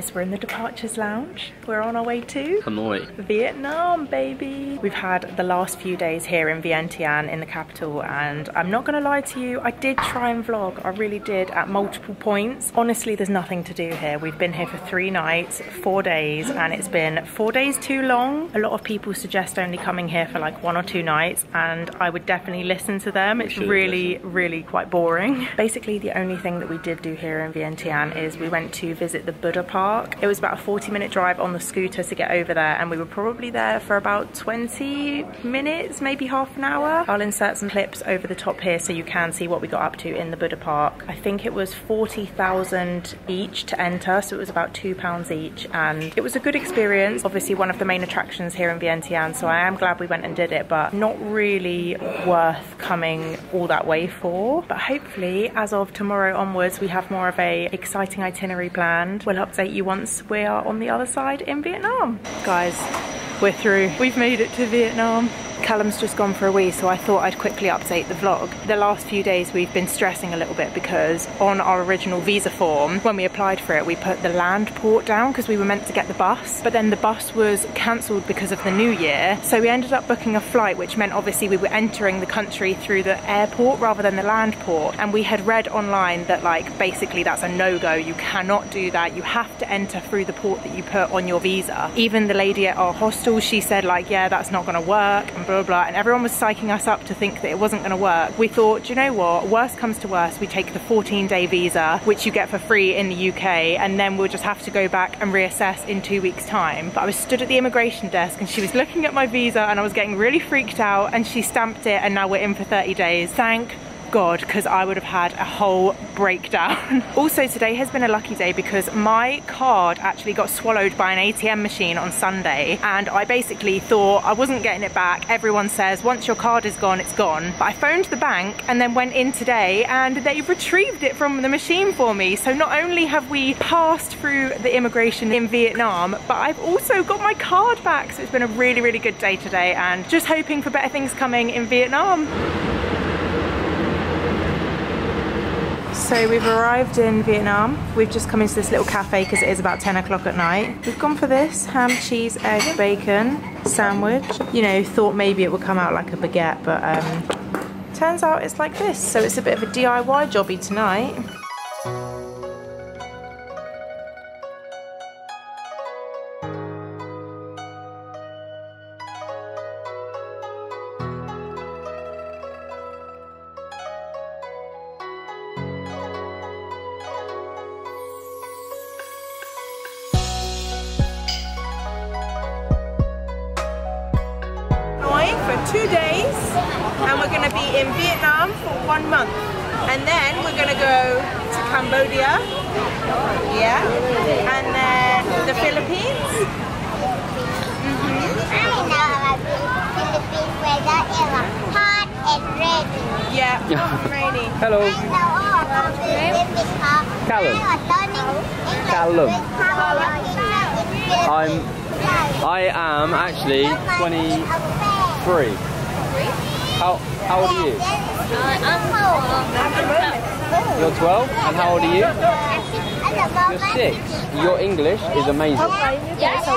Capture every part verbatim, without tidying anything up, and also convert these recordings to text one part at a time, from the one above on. guys, we're in the departures lounge. We're on our way to Hanoi, Vietnam, baby. We've had the last few days here in Vientiane, in the capital, and I'm not gonna lie to you, I did try and vlog, I really did, at multiple points. Honestly, there's nothing to do here. We've been here for three nights, four days, and it's been four days too long. A lot of people suggest only coming here for like one or two nights, and I would definitely listen to them. It's really, listen. really quite boring. Basically, the only thing that we did do here in Vientiane is we went to visit the Buddha Park. It was about a forty minute drive on the scooter to get over there, and we were probably there for about twenty minutes, maybe half an hour. I'll insert some clips over the top here so you can see what we got up to in the Buddha Park. I think it was forty thousand each to enter, so it was about two pounds each, and it was a good experience. Obviously one of the main attractions here in Vientiane, so I am glad we went and did it, but not really worth coming all that way for. But hopefully as of tomorrow onwards, we have more of a exciting itinerary planned. We'll update you once we are on the other side in Vietnam. Guys, we're through. We've made it to Vietnam. Callum's just gone for a wee, so I thought I'd quickly update the vlog. The last few days we've been stressing a little bit because on our original visa form, when we applied for it, we put the land port down because we were meant to get the bus, but then the bus was cancelled because of the new year. So we ended up booking a flight, which meant obviously we were entering the country through the airport rather than the land port. And we had read online that like basically that's a no-go. You cannot do that. You have to enter through the port that you put on your visa. Even the lady at our hostel, she said like, yeah, that's not going to work. And blah, blah, blah, and everyone was psyching us up to think that it wasn't going to work. We thought, do you know what, worst comes to worst, we take the fourteen day visa, which you get for free in the U K, and then we'll just have to go back and reassess in two weeks time. But I was stood at the immigration desk and she was looking at my visa and I was getting really freaked out, and she stamped it and now we're in for thirty days. Thank God, because I would have had a whole breakdown. Also, today has been a lucky day because my card actually got swallowed by an A T M machine on Sunday, and I basically thought I wasn't getting it back. Everyone says once your card is gone, it's gone. But I phoned the bank and then went in today and they've retrieved it from the machine for me. So not only have we passed through the immigration in Vietnam, but I've also got my card back. So it's been a really, really good day today, and just hoping for better things coming in Vietnam. So we've arrived in Vietnam. We've just come into this little cafe because it is about ten o'clock at night. We've gone for this ham, cheese, egg, bacon sandwich. You know, thought maybe it would come out like a baguette, but um, turns out it's like this. So it's a bit of a D I Y jobby tonight. Two days, and we're going to be in Vietnam for one month, and then we're going to go to Cambodia, yeah, and then the Philippines. Mm-hmm. I know about the Philippines weather, it's hot and rainy. Yeah, hot and rainy. Hello. I know all about the Philippines Callum. Callum. I'm, I am actually twenty-three. How, how old are you? Uh, I'm twelve. You're twelve? And how old are you? You're six. Your English is amazing.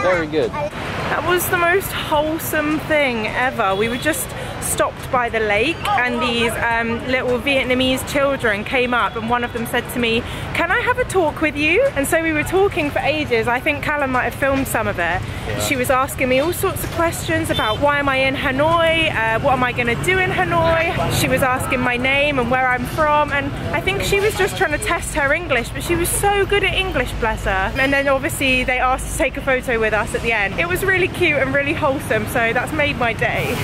Very good. That was the most wholesome thing ever. We were just stopped by the lake and these um, little Vietnamese children came up, and one of them said to me, can I have a talk with you? And so we were talking for ages. I think Callum might have filmed some of it. Yeah. She was asking me all sorts of questions about why am I in Hanoi, uh, what am I going to do in Hanoi. She was asking my name and where I'm from, and I think she was just trying to test her English, but she was so good at English, bless her. And then obviously they asked to take a photo with us at the end. It was really cute and really wholesome, so that's made my day.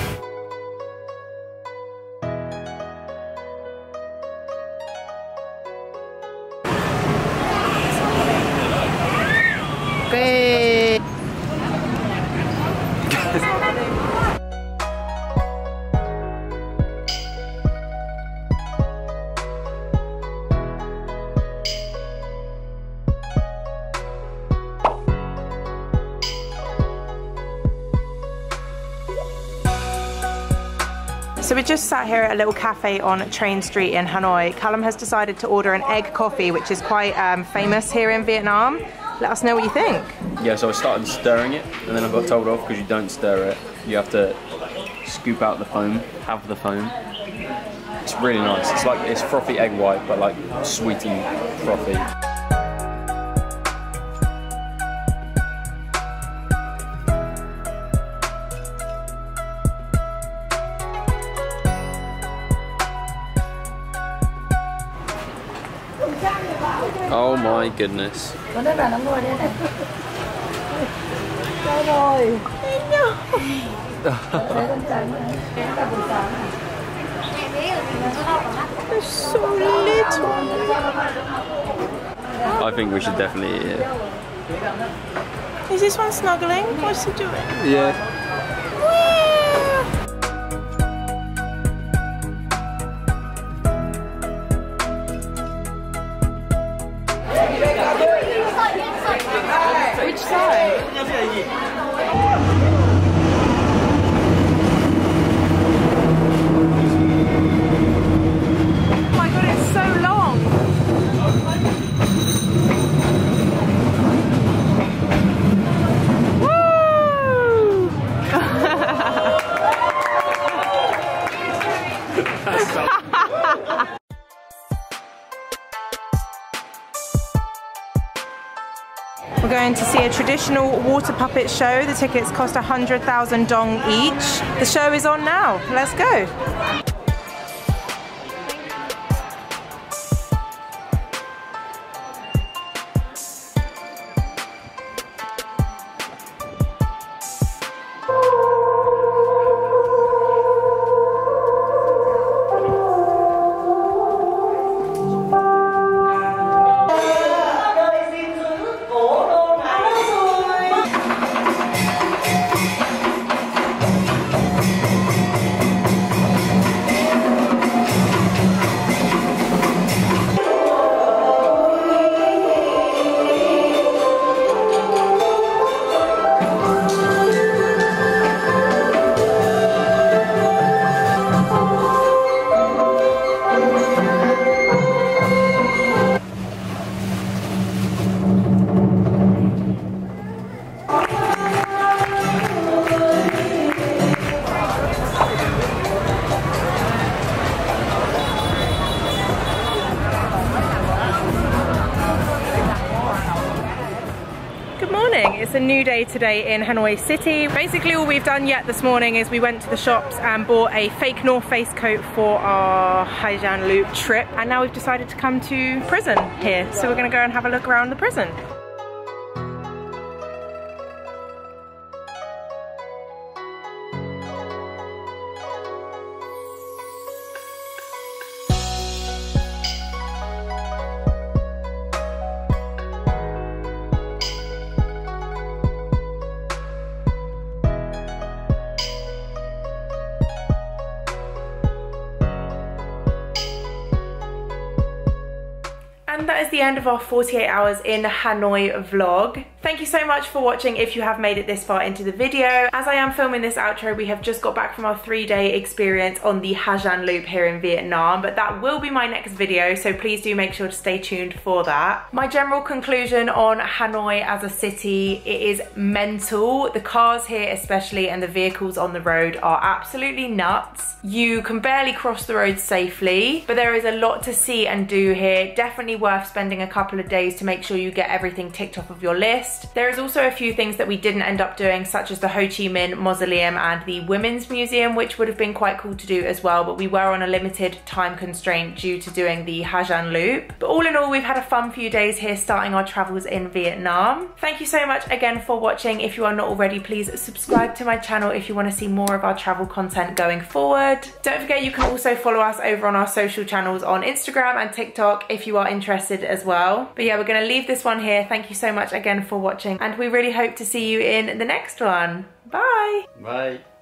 So we just sat here at a little cafe on Train Street in Hanoi. Callum has decided to order an egg coffee, which is quite um, famous here in Vietnam. let us know what you think. Yeah, so I started stirring it, and then I got told off because you don't stir it. You have to scoop out the foam, have the foam. It's really nice. It's like, it's frothy egg white, but like sweet and frothy. Oh my goodness. There's so little. I think we should definitely eat it. Is this one snuggling? What's he doing? Yeah. Which side? Oh my god, it's so long! Woo! That's so We're going to see a traditional water puppet show. The tickets cost one hundred thousand dong each. The show is on now. Let's go. It's a new day today in Hanoi City. Basically all we've done yet this morning is we went to the shops and bought a fake North Face coat for our Ha Giang Loop trip, and now we've decided to come to prison here. So we're gonna go and have a look around the prison. And that is the end of our forty-eight hours in Hanoi vlog. Thank you so much for watching if you have made it this far into the video. As I am filming this outro, we have just got back from our three-day experience on the Ha Giang Loop here in Vietnam, but that will be my next video, so please do make sure to stay tuned for that. My general conclusion on Hanoi as a city, it is mental. The cars here especially and the vehicles on the road are absolutely nuts. You can barely cross the road safely, but there is a lot to see and do here. Definitely worth worth spending a couple of days to make sure you get everything ticked off of your list. There is also a few things that we didn't end up doing, such as the Ho Chi Minh Mausoleum and the Women's Museum, which would have been quite cool to do as well, but we were on a limited time constraint due to doing the Ha Giang Loop. But all in all, we've had a fun few days here starting our travels in Vietnam. Thank you so much again for watching. If you are not already, please subscribe to my channel if you want to see more of our travel content going forward. Don't forget you can also follow us over on our social channels on Instagram and TikTok if you are interested as well. But yeah, we're going to leave this one here. Thank you so much again for watching, and we really hope to see you in the next one. Bye! Bye!